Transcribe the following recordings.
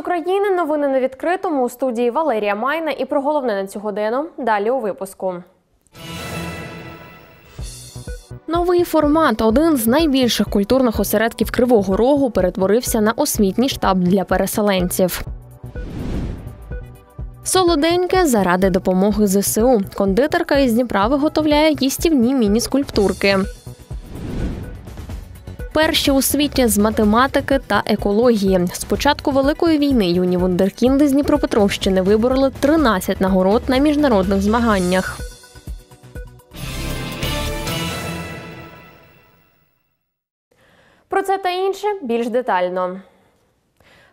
України. Новини на відкритому. У студії Валерія Майна. І про головне на цю годину далі у випуску. Новий формат, один з найбільших культурних осередків Кривого Рогу, перетворився на освітній штаб для переселенців. Солоденьке заради допомоги ЗСУ. Кондитерка із Дніпра виготовляє їстівні міні-скульптурки. Перші у світі з математики та екології. З початку Великої війни юні вундеркінди з Дніпропетровщини вибороли 13 нагород на міжнародних змаганнях. Про це та інше більш детально.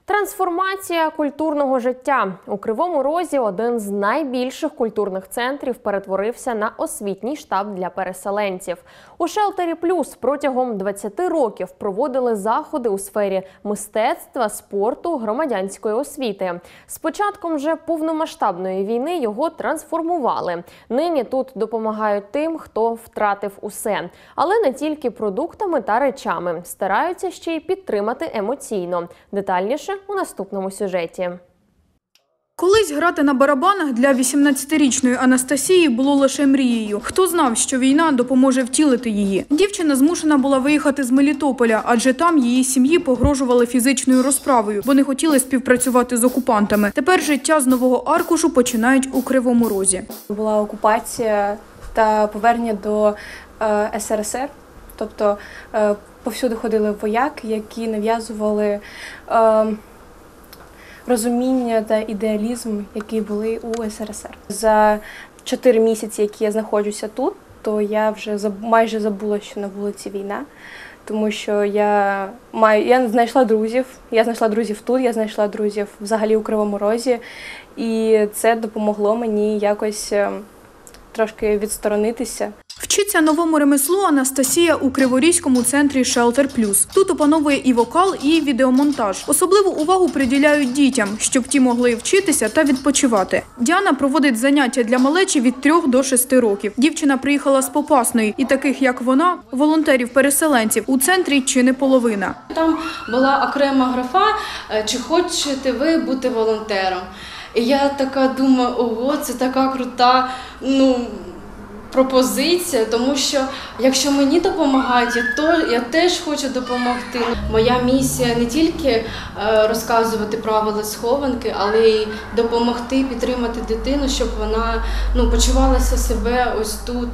Трансформація культурного життя. У Кривому Розі один з найбільших культурних центрів перетворився на освітній штаб для переселенців. У «Шелтері Плюс» протягом 20 років проводили заходи у сфері мистецтва, спорту, громадянської освіти. З початком же повномасштабної війни його трансформували. Нині тут допомагають тим, хто втратив усе. Але не тільки продуктами та речами. Стараються ще й підтримати емоційно. Детальніше у наступному сюжеті. Колись грати на барабанах для 18-річної Анастасії було лише мрією. Хто знав, що війна допоможе втілити її? Дівчина змушена була виїхати з Мелітополя, адже там її сім'ї погрожували фізичною розправою, бо не хотіли співпрацювати з окупантами. Тепер життя з нового аркушу починають у Кривому Розі. Була окупація та повернення до СРСР, тобто повсюди ходили вояки, які нав'язували розуміння та ідеалізм, які були у СРСР. За 4 місяці, які я знаходжуся тут, то я вже майже забула, що на вулиці війна, тому що я знайшла друзів. Я знайшла друзів тут, я знайшла друзів взагалі у Кривому Розі, і це допомогло мені якось трошки відсторонитися. Вчиться новому ремеслу Анастасія у Криворізькому центрі «Шелтер Плюс». Тут опановує і вокал, і відеомонтаж. Особливу увагу приділяють дітям, щоб ті могли вчитися та відпочивати. Діана проводить заняття для малечі від 3 до 6 років. Дівчина приїхала з Попасної, і таких, як вона, волонтерів-переселенців у центрі чи не половина. Там була окрема графа «Чи хочете ви бути волонтером?». І я така думаю, ого, це така крута, пропозиція, тому що якщо мені допомагають, то я теж хочу допомогти. Моя місія не тільки розказувати правила схованки, але й допомогти, підтримати дитину, щоб вона почувалася себе ось тут,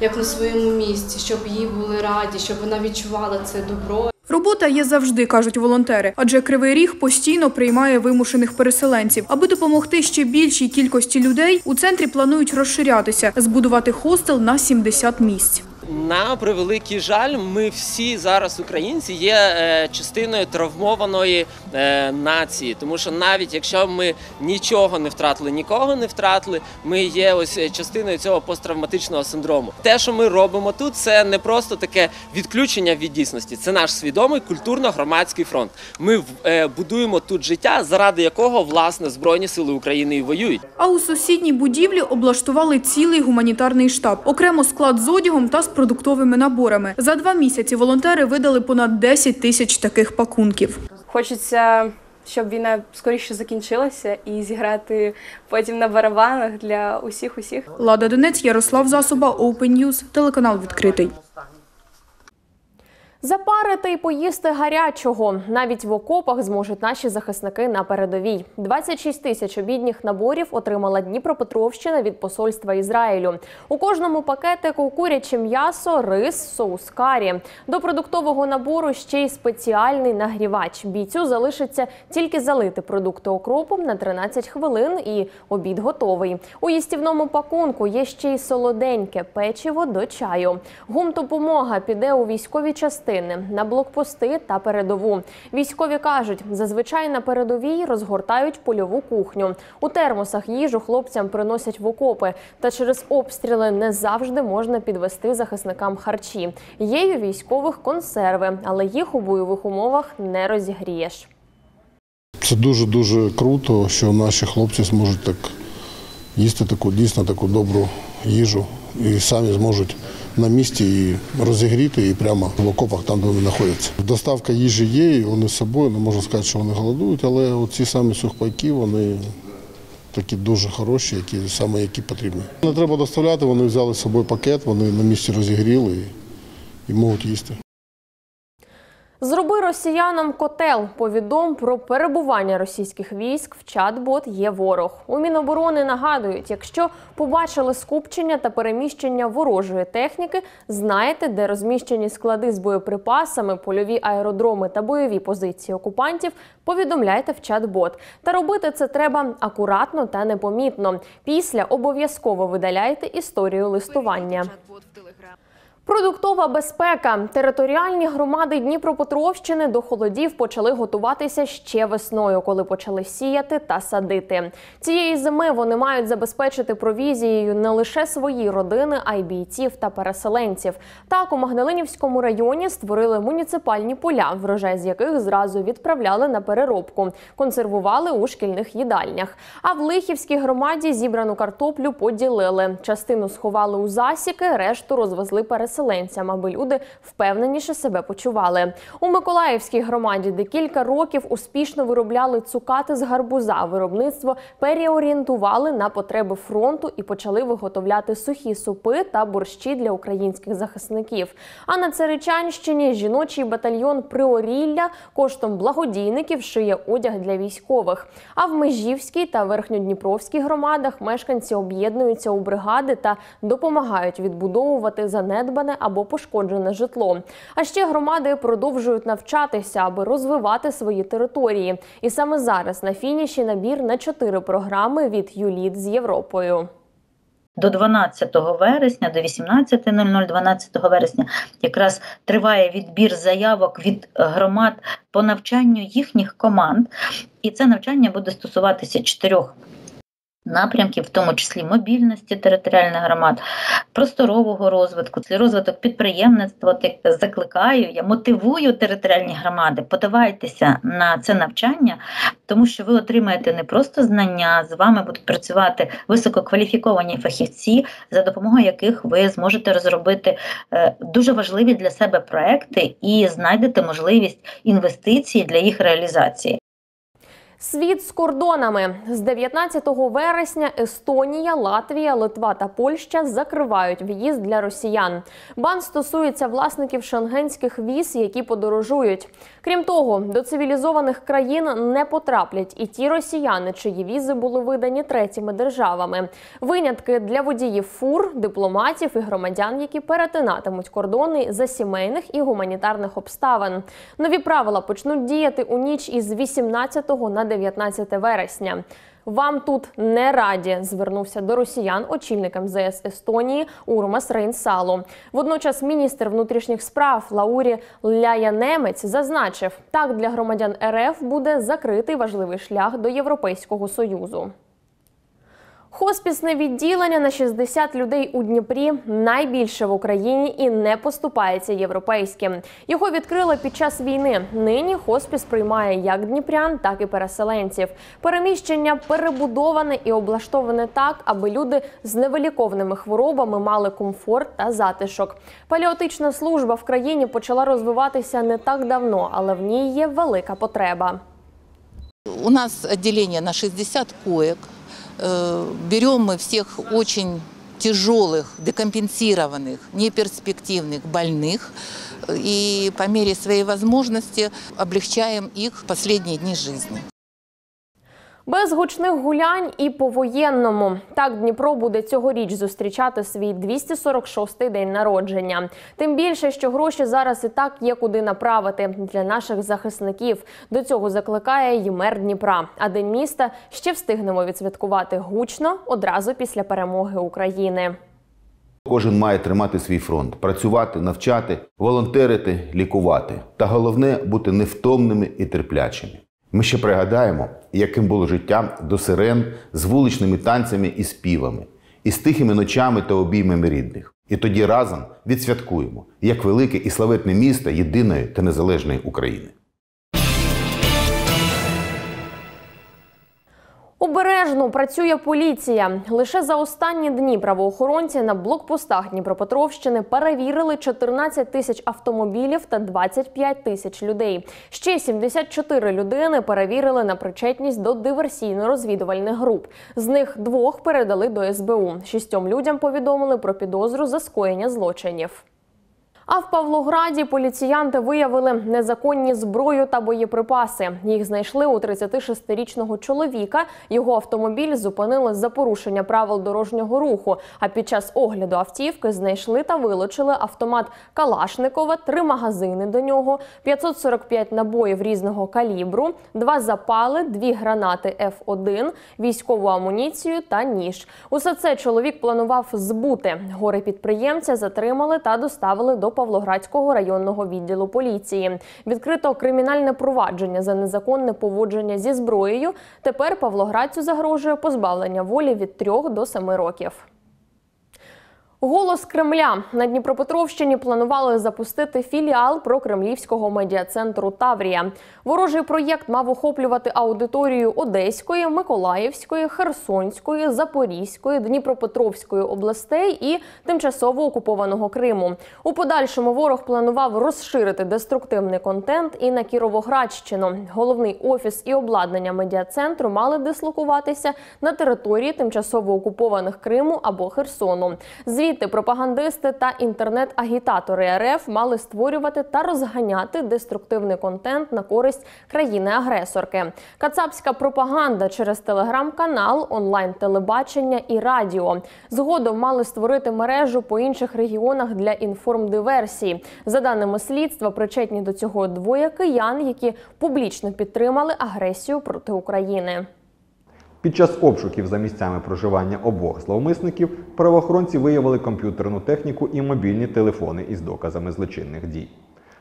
як на своєму місці, щоб їй були раді, щоб вона відчувала це добро. Робота є завжди, кажуть волонтери, адже Кривий Ріг постійно приймає вимушених переселенців. Аби допомогти ще більшій кількості людей, у центрі планують розширятися, збудувати хостел на 70 місць. На превеликий жаль, ми всі зараз, українці, є частиною травмованої нації, тому що навіть якщо ми нічого не втратили, нікого не втратили, ми є ось частиною цього посттравматичного синдрому. Те, що ми робимо тут, це не просто таке відключення від дійсності, це наш свідомий культурно-громадський фронт. Ми будуємо тут життя, заради якого, власне, Збройні сили України і воюють. А у сусідній будівлі облаштували цілий гуманітарний штаб, окремо склад з одягом та з продуктовими наборами. За 2 місяці волонтери видали понад 10 тисяч таких пакунків. Хочеться, щоб війна скоріше закінчилася і зіграти потім на барабанах для усіх. Лада Донець, Ярослав Засоба, Open News, телеканал «Відкритий». Запарити і поїсти гарячого. Навіть в окопах зможуть наші захисники на передовій. 26 тисяч обідніх наборів отримала Дніпропетровщина від посольства Ізраїлю. У кожному пакетику куряче м'ясо, рис, соус карі. До продуктового набору ще й спеціальний нагрівач. Бійцю залишиться тільки залити продукти окропом на 13 хвилин і обід готовий. У їстівному пакунку є ще й солоденьке печиво до чаю. Гумдопомога піде у військові частини, на блокпости та передову. Військові кажуть, зазвичай на передовій розгортають польову кухню. У термосах їжу хлопцям приносять в окопи. Та через обстріли не завжди можна підвести захисникам харчі. Є й у військових консерви, але їх у бойових умовах не розігрієш. Це дуже-дуже круто, що наші хлопці зможуть так їсти дійсно таку добру їжу і самі зможуть на місці і розігріти, і прямо в окопах, там, де вони знаходяться. Доставка їжі є, і вони з собою, не можна сказати, що вони голодують, але оці самі сухпайки, вони такі дуже хороші, які, саме які потрібні. Не треба доставляти, вони взяли з собою пакет, вони на місці розігріли і можуть їсти. Зроби росіянам котел. Повідом про перебування російських військ в чат-бот «Є ворог». У Міноборони нагадують, якщо побачили скупчення та переміщення ворожої техніки, знаєте, де розміщені склади з боєприпасами, польові аеродроми та бойові позиції окупантів, повідомляйте в чат-бот. Та робити це треба акуратно та непомітно. Після обов'язково видаляйте історію листування. Продуктова безпека. Територіальні громади Дніпропетровщини до холодів почали готуватися ще весною, коли почали сіяти та садити. Цієї зими вони мають забезпечити провізією не лише свої родини, а й бійців та переселенців. Так, у Магдалинівському районі створили муніципальні поля, врожай з яких зразу відправляли на переробку, консервували у шкільних їдальнях. А в Лихівській громаді зібрану картоплю поділили. Частину сховали у засіки, решту розвезли переселенців. Аби люди впевненіше себе почували. У Миколаївській громаді, де кілька років успішно виробляли цукати з гарбуза, виробництво переорієнтували на потреби фронту і почали виготовляти сухі супи та борщі для українських захисників. А на Царичанщині жіночий батальйон «Приорілля» коштом благодійників шиє одяг для військових. А в Межівській та Верхньодніпровській громадах мешканці об'єднуються у бригади та допомагають відбудовувати занедбання або пошкоджене житло. А ще громади продовжують навчатися, аби розвивати свої території. І саме зараз на фініші набір на 4 програми від «Юліт» з Європою. До 12 вересня, до 18.00, 12 вересня якраз триває відбір заявок від громад по навчанню їхніх команд. І це навчання буде стосуватися 4 напрямків, в тому числі мобільності територіальних громад, просторового розвитку, розвиток підприємництва. Закликаю, я мотивую територіальні громади, подавайтеся на це навчання, тому що ви отримаєте не просто знання, з вами будуть працювати висококваліфіковані фахівці, за допомогою яких ви зможете розробити дуже важливі для себе проекти і знайдете можливість інвестицій для їх реалізації. Світ з кордонами. З 19 вересня Естонія, Латвія, Литва та Польща закривають в'їзд для росіян. Бан стосується власників шенгенських віз, які подорожують. Крім того, до цивілізованих країн не потраплять і ті росіяни, чиї візи були видані третіми державами. Винятки для водіїв фур, дипломатів і громадян, які перетинатимуть кордони за сімейних і гуманітарних обставин. Нові правила почнуть діяти у ніч із 18 на 19 вересня. «Вам тут не раді», – звернувся до росіян очільник МЗС Естонії Урмас Рейнсалу. Водночас міністр внутрішніх справ Лаурі Лянемець зазначив, так для громадян РФ буде закритий важливий шлях до Європейського Союзу. Хоспісне відділення на 60 людей у Дніпрі – найбільше в Україні і не поступається європейським. Його відкрили під час війни. Нині хоспіс приймає як дніпрян, так і переселенців. Переміщення перебудоване і облаштоване так, аби люди з невиліковними хворобами мали комфорт та затишок. Паліативна служба в країні почала розвиватися не так давно, але в ній є велика потреба. У нас відділення на 60 коек. Берем мы всех очень тяжелых, декомпенсированных, неперспективных больных и по мере своей возможности облегчаем их в последние дни жизни. Без гучних гулянь і по-воєнному. Так Дніпро буде цьогоріч зустрічати свій 246-й день народження. Тим більше, що гроші зараз і так є куди направити для наших захисників. До цього закликає й мер Дніпра. А День міста ще встигнемо відсвяткувати гучно одразу після перемоги України. Кожен має тримати свій фронт, працювати, навчати, волонтерити, лікувати. Та головне – бути невтомними і терплячими. Ми ще пригадаємо, яким було життя до сирен з вуличними танцями і співами, із тихими ночами та обіймами рідних. І тоді разом відсвяткуємо, як велике і славетне місто єдиної та незалежної України. обережно працює поліція. Лише за останні дні правоохоронці на блокпостах Дніпропетровщини перевірили 14 тисяч автомобілів та 25 тисяч людей. Ще 74 людини перевірили на причетність до диверсійно-розвідувальних груп. З них двох передали до СБУ. 6 людям повідомили про підозру за скоєння злочинів. А в Павлограді поліціянти виявили незаконні зброю та боєприпаси. Їх знайшли у 36-річного чоловіка. Його автомобіль зупинили за порушення правил дорожнього руху. А під час огляду автівки знайшли та вилучили автомат Калашникова, 3 магазини до нього, 545 набоїв різного калібру, 2 запали, 2 гранати F1, військову амуніцію та ніж. Усе це чоловік планував збути. Горе-підприємця затримали та доставили до Павлоградського районного відділу поліції. Відкрито кримінальне провадження за незаконне поводження зі зброєю. Тепер павлоградцю загрожує позбавлення волі від 3 до 7 років. «Голос Кремля». На Дніпропетровщині планували запустити філіал прокремлівського медіа-центру «Таврія». Ворожий проєкт мав охоплювати аудиторію Одеської, Миколаївської, Херсонської, Запорізької, Дніпропетровської областей і тимчасово окупованого Криму. У подальшому ворог планував розширити деструктивний контент і на Кіровоградщину. Головний офіс і обладнання медіа-центру мали дислокуватися на території тимчасово окупованих Криму або Херсону. Звідти пропагандисти та інтернет-агітатори РФ мали створювати та розганяти деструктивний контент на користь країни-агресорки. Кацапська пропаганда через телеграм-канал, онлайн-телебачення і радіо. Згодом мали створити мережу по інших регіонах для інформдиверсії. За даними слідства, причетні до цього 2 киян, які публічно підтримали агресію проти України. Під час обшуків за місцями проживання обох зловмисників правоохоронці виявили комп'ютерну техніку і мобільні телефони із доказами злочинних дій.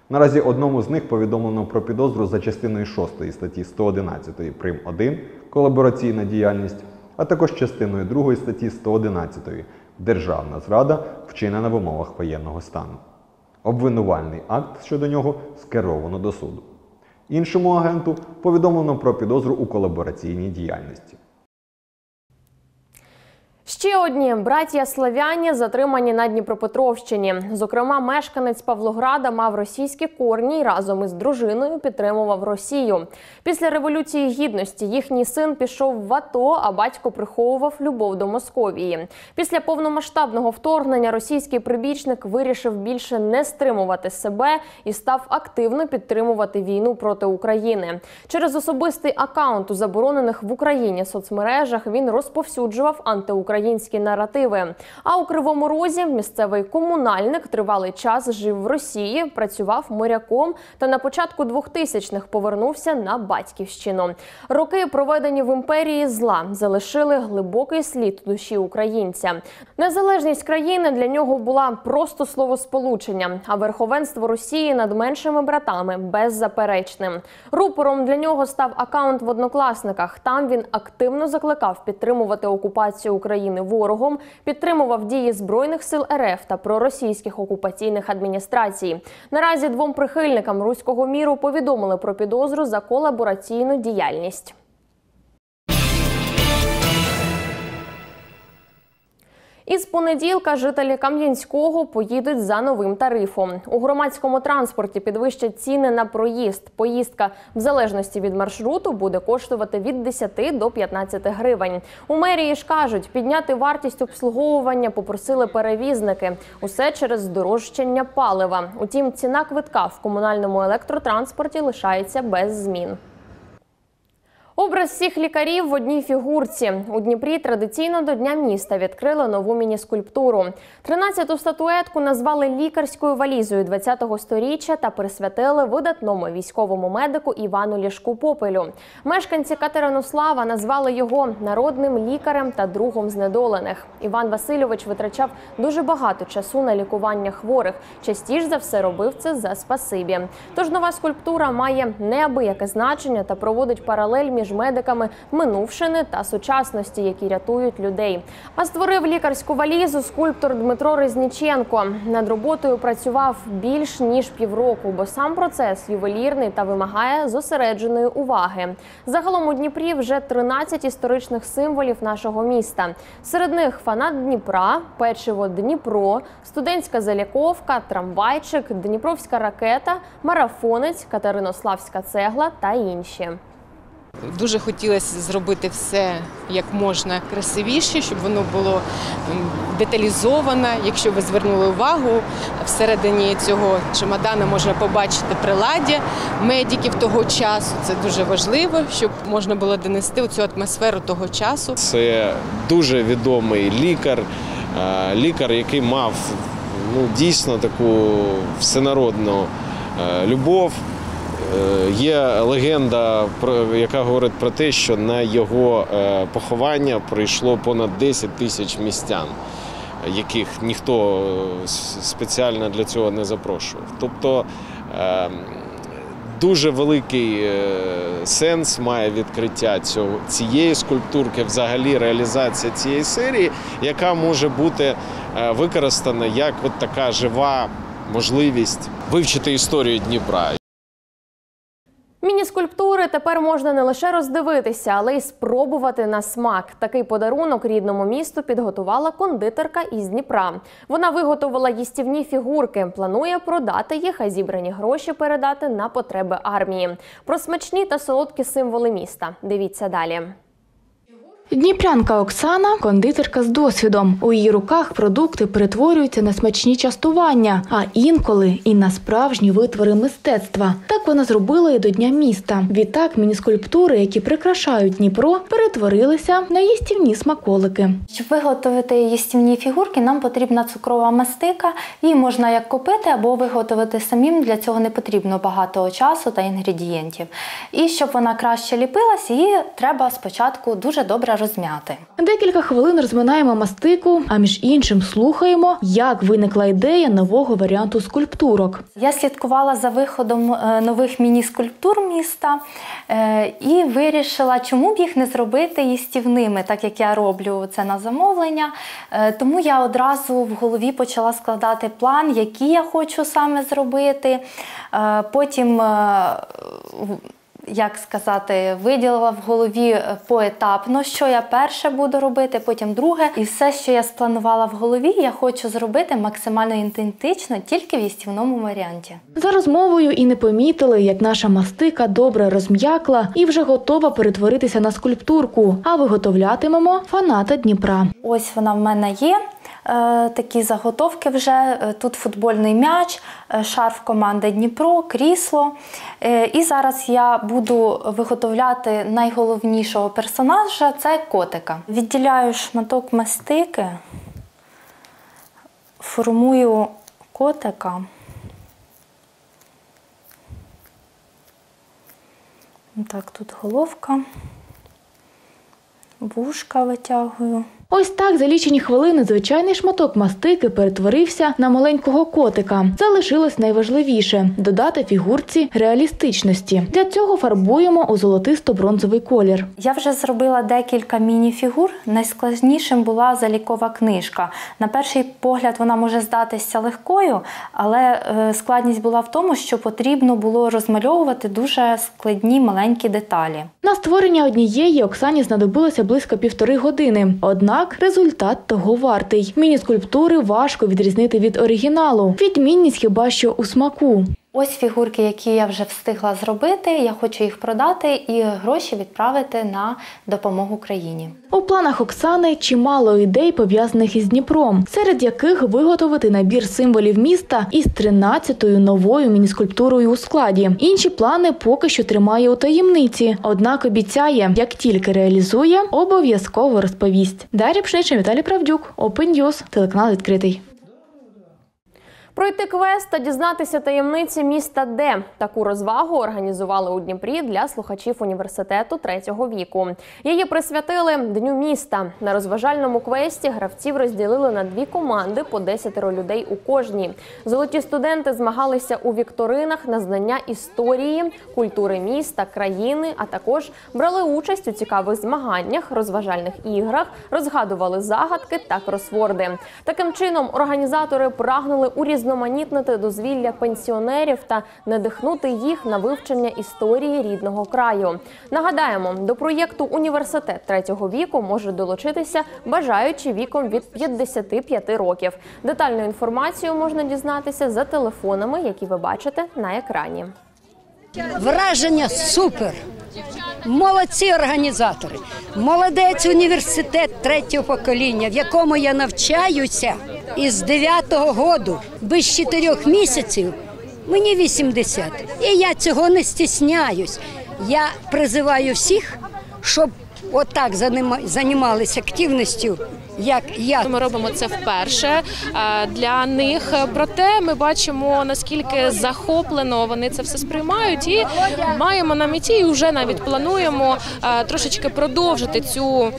Наразі одному з них повідомлено про підозру за частиною 6 статті 111 прим. 1 «Колабораційна діяльність», а також частиною 2 статті 111 «Державна зрада, вчинена в умовах воєнного стану». Обвинувальний акт щодо нього скеровано до суду. Іншому агенту повідомлено про підозру у колабораційній діяльності. Ще одні братія слав'яні затримані на Дніпропетровщині. Зокрема, мешканець Павлограда мав російські корні і разом із дружиною підтримував Росію. Після Революції Гідності їхній син пішов в АТО, а батько приховував любов до Московії. Після повномасштабного вторгнення російський прибічник вирішив більше не стримувати себе і став активно підтримувати війну проти України. Через особистий акаунт у заборонених в Україні соцмережах він розповсюджував антиукраїнські наративи. А у Кривому Розі місцевий комунальник тривалий час жив в Росії, працював моряком та на початку 2000-х повернувся на батьківщину. Роки, проведені в імперії зла, залишили глибокий слід у душі українця. Незалежність країни для нього була просто словосполученням, а верховенство Росії над меншими братами – беззаперечним. Рупором для нього став акаунт в Однокласниках. Там він активно закликав підтримувати окупацію України ворогом, підтримував дії Збройних сил РФ та проросійських окупаційних адміністрацій. Наразі 2 прихильникам руського міру повідомили про підозру за колабораційну діяльність. Із понеділка жителі Кам'янського поїдуть за новим тарифом. У громадському транспорті підвищать ціни на проїзд. Поїздка, в залежності від маршруту, буде коштувати від 10 до 15 гривень. У мерії ж кажуть, підняти вартість обслуговування попросили перевізники. Усе через здорожчання палива. Утім, ціна квитка в комунальному електротранспорті лишається без змін. Образ всіх лікарів в одній фігурці. У Дніпрі традиційно до Дня міста відкрили нову міні-скульптуру. 13-ту статуетку назвали лікарською валізою 20-го сторіччя та присвятили видатному військовому медику Івану Лішку-Попелю. Мешканці Катеринослава назвали його народним лікарем та другом знедолених. Іван Васильович витрачав дуже багато часу на лікування хворих. Частіш за все робив це за спасибі. Тож нова скульптура має неабияке значення та проводить паралель між між медиками минувшини та сучасності, які рятують людей. А створив лікарську валізу скульптор Дмитро Резніченко. Над роботою працював більш ніж півроку, бо сам процес ювелірний та вимагає зосередженої уваги. Загалом у Дніпрі вже 13 історичних символів нашого міста. Серед них фанат Дніпра, печиво Дніпро, студентська заліковка, трамвайчик, дніпровська ракета, марафонець, катеринославська цегла та інші. Дуже хотілося зробити все як можна красивіше, щоб воно було деталізовано. Якщо ви звернули увагу, всередині цього чемодана можна побачити приладдя медиків того часу. Це дуже важливо, щоб можна було донести цю атмосферу того часу. Це дуже відомий лікар, який мав дійсно таку всенародну любов. Є легенда, яка говорить про те, що на його поховання прийшло понад 10 тисяч містян, яких ніхто спеціально для цього не запрошував. Тобто дуже великий сенс має відкриття цієї скульптурки, взагалі реалізація цієї серії, яка може бути використана як така жива можливість вивчити історію Дніпра. Міні-скульптури тепер можна не лише роздивитися, але й спробувати на смак. Такий подарунок рідному місту підготувала кондитерка із Дніпра. Вона виготовила їстівні фігурки, планує продати їх, а зібрані гроші передати на потреби армії. Про смачні та солодкі символи міста. Дивіться далі. Дніпрянка Оксана – кондитерка з досвідом. У її руках продукти перетворюються на смачні частування, а інколи і на справжні витвори мистецтва. Так вона зробила і до Дня міста. Відтак міні-скульптури, які прикрашають Дніпро, перетворилися на їстівні смаколики. Щоб виготовити їстівні фігурки, нам потрібна цукрова мастика. Її можна як купити або виготовити самим, для цього не потрібно багато часу та інгредієнтів. І щоб вона краще ліпилась, її треба спочатку дуже добре розм'яти. Декілька хвилин розминаємо мастику, а між іншим слухаємо, як виникла ідея нового варіанту скульптурок. Я слідкувала за виходом нових міні-скульптур міста і вирішила, чому б їх не зробити їстівними, так як я роблю це на замовлення. Тому я одразу в голові почала складати план, які я хочу саме зробити. Потім виділила в голові поетапно, що я перше буду робити, потім друге. І все, що я спланувала в голові, я хочу зробити максимально ідентично, тільки в їстівному варіанті. За розмовою і не помітили, як наша мастика добре розм'якла і вже готова перетворитися на скульптурку, а виготовлятимемо фаната Дніпра. Ось вона в мене є. Такі заготовки вже. Тут футбольний м'яч, шарф команди «Дніпро», крісло. І зараз я буду виготовляти найголовнішого персонажа – це котика. Відділяю шматок мастики, формую котика. Так, тут головка, вушка витягую. Ось так за лічені хвилини звичайний шматок мастики перетворився на маленького котика. Залишилось найважливіше – додати фігурці реалістичності. Для цього фарбуємо у золотисто-бронзовий колір. Я вже зробила декілька міні-фігур. Найскладнішим була залікова книжка. На перший погляд вона може здатися легкою, але складність була в тому, що потрібно було розмальовувати дуже складні маленькі деталі. На створення однієї Оксані знадобилося близько 1,5 години. Однак результат того вартий. Міні-скульптури важко відрізнити від оригіналу. Відмінність хіба що у смаку. Ось фігурки, які я вже встигла зробити. Я хочу їх продати і гроші відправити на допомогу країні. У планах Оксани чимало ідей, пов'язаних із Дніпром, серед яких виготовити набір символів міста із 13-ю новою міні-скульптурою у складі. Інші плани поки що тримає у таємниці, однак обіцяє, як тільки реалізує, обов'язково розповість. Дар'я Пшнична, Віталій Правдюк, Open News, телеканал «Відкритий». Пройти квест та дізнатися таємниці міста Д. Таку розвагу організували у Дніпрі для слухачів університету третього віку. Її присвятили Дню міста. На розважальному квесті гравців розділили на дві команди по 10 людей у кожній. Золоті студенти змагалися у вікторинах на знання історії, культури міста, країни, а також брали участь у цікавих змаганнях, розважальних іграх, розгадували загадки та кросворди. Таким чином, організатори прагнули урізноманітнити дозвілля пенсіонерів та надихнути їх на вивчення історії рідного краю. Нагадаємо, до проєкту «Університет третього віку» можуть долучитися бажаючі віком від 55 років. Детальну інформацію можна дізнатися за телефонами, які ви бачите на екрані. Враження супер! Молодці організатори! Молодець університет третього покоління, в якому я навчаюся із 9-го году. Без 4 місяців мені 80. І я цього не стісняюсь. Я призиваю всіх, щоб отак займалися активністю, як я. Ми робимо це вперше для них, проте ми бачимо, наскільки захоплено вони це все сприймають, і маємо на меті, і вже навіть плануємо трошечки продовжити цю,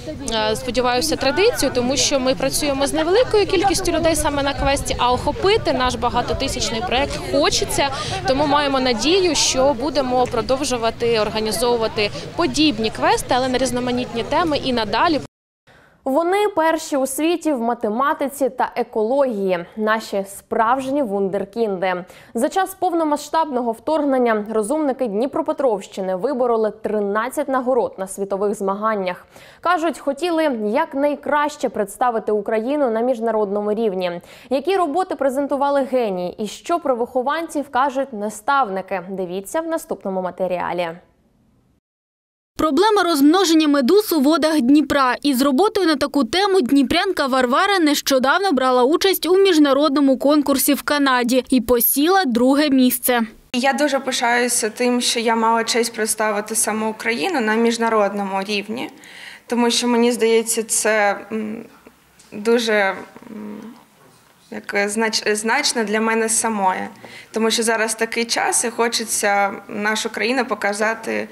сподіваюся, традицію, тому що ми працюємо з невеликою кількістю людей саме на квесті, а охопити наш багатотисячний проєкт хочеться, тому маємо надію, що будемо продовжувати організовувати подібні квести, але на різноманітні теми і надалі. Вони перші у світі в математиці та екології. Наші справжні вундеркінди. За час повномасштабного вторгнення розумники Дніпропетровщини вибороли 13 нагород на світових змаганнях. Кажуть, хотіли якнайкраще представити Україну на міжнародному рівні. Які роботи презентували генії і що про вихованців кажуть наставники? Дивіться в наступному матеріалі. Проблема розмноження медуз у водах Дніпра. Із роботою на таку тему дніпрянка Варвара нещодавно брала участь у міжнародному конкурсі в Канаді і посіла 2-е місце. Я дуже пишаюся тим, що я мала честь представити саме Україну на міжнародному рівні, тому що, мені здається, це дуже значно для мене самої. Тому що зараз такий час і хочеться нашу країну показати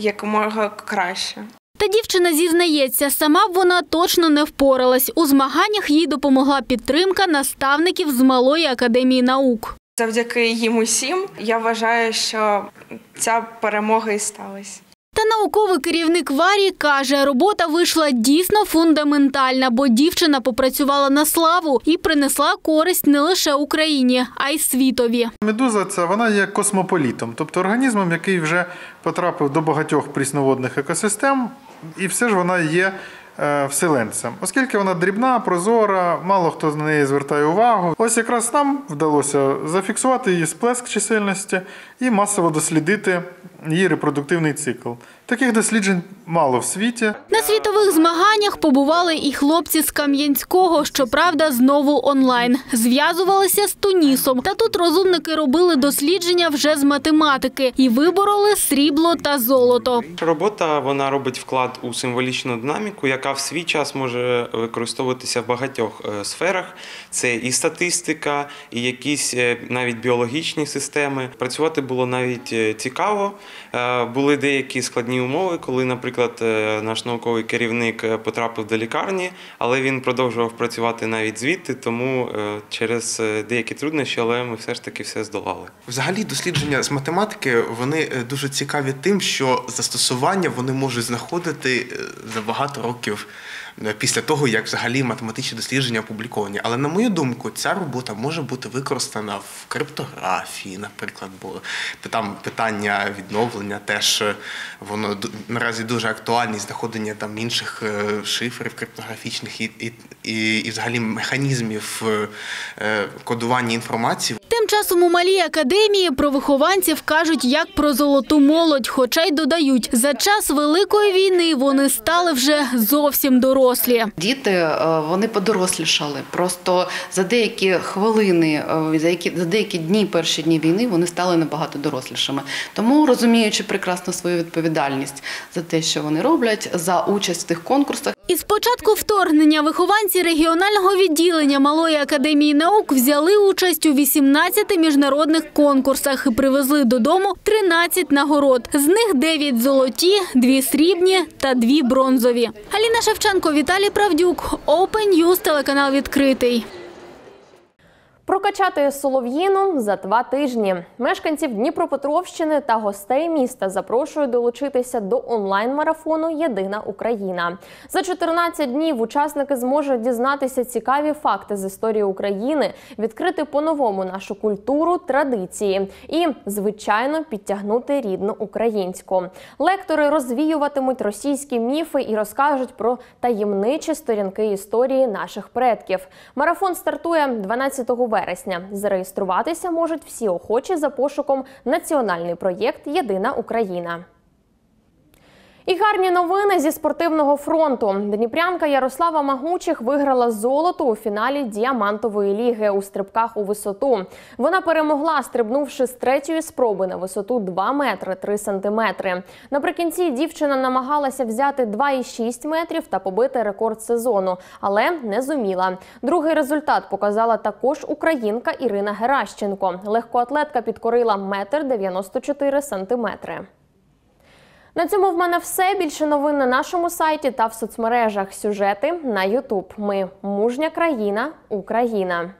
якомога краще. Та дівчина зізнається, сама б вона точно не впоралась. У змаганнях їй допомогла підтримка наставників з Малої академії наук. Завдяки їм усім, я вважаю, що ця перемога і сталася. Та науковий керівник Варі каже, робота вийшла дійсно фундаментальна, бо дівчина попрацювала на славу і принесла користь не лише Україні, а й світові. Медуза – це вона є космополітом, тобто організмом, який вже потрапив до багатьох прісноводних екосистем, і все ж вона є вселенцем. Оскільки вона дрібна, прозора, мало хто на неї звертає увагу. Ось якраз нам вдалося зафіксувати її сплеск чисельності і масово дослідити її репродуктивний цикл. Таких досліджень мало в світі. На світових змаганнях побували і хлопці з Кам'янського, щоправда, знову онлайн. Зв'язувалися з Тунісом. Та тут розумники робили дослідження вже з математики і вибороли срібло та золото. Робота, вона робить вклад у символічну динаміку, яка в свій час може використовуватися в багатьох сферах. Це і статистика, і якісь навіть біологічні системи. Працювати було навіть цікаво. Були деякі складні умови, коли, наприклад, наш науковий керівник потрапив до лікарні, але він продовжував працювати навіть звідти, тому через деякі труднощі, але ми все ж таки все здолали. Взагалі дослідження з математики, вони дуже цікаві тим, що застосування вони можуть знаходити за багато років після того, як взагалі математичні дослідження опубліковані. Але, на мою думку, ця робота може бути використана в криптографії, наприклад, бо там питання відновлення теж, воно наразі дуже актуальне, знаходження там інших шифрів криптографічних і взагалі механізмів кодування інформації. Тим часом у Малій академії про вихованців кажуть як про золоту молодь, хоча й додають, за час Великої війни вони стали вже зовсім дорослі. Діти, вони подорослішали, просто за деякі хвилини, за деякі дні, перші дні війни вони стали набагато дорослішими. Тому, розуміючи прекрасно свою відповідальність за те, що вони роблять, за участь в тих конкурсах. Із початку вторгнення вихованці регіонального відділення Малої академії наук взяли участь у 18 міжнародних конкурсах і привезли додому 13 нагород. З них 9 золоті, 2 срібні та 2 бронзові. Аліна Шевченко, Віталій Правдюк, Open News, телеканал «Відкритий». Прокачати солов'їну за 2 тижні. Мешканців Дніпропетровщини та гостей міста запрошують долучитися до онлайн-марафону «Єдина Україна». За 14 днів учасники зможуть дізнатися цікаві факти з історії України, відкрити по-новому нашу культуру, традиції і, звичайно, підтягнути рідну українську. Лектори розвіюватимуть російські міфи і розкажуть про таємничі сторінки історії наших предків. Марафон стартує 12 вересня. Зареєструватися можуть всі охочі за пошуком «Національний проєкт «Єдина Україна». І гарні новини зі спортивного фронту. Дніпрянка Ярослава Магучих виграла золото у фіналі діамантової ліги у стрибках у висоту. Вона перемогла, стрибнувши з 3-ї спроби на висоту 2 метри 3 сантиметри. Наприкінці дівчина намагалася взяти 2,6 метрів та побити рекорд сезону, але не зуміла. Другий результат показала також українка Ірина Геращенко. Легкоатлетка підкорила 1,94 метри. На цьому в мене все. Більше новин на нашому сайті та в соцмережах. Сюжети на YouTube. Ми – мужня країна, Україна.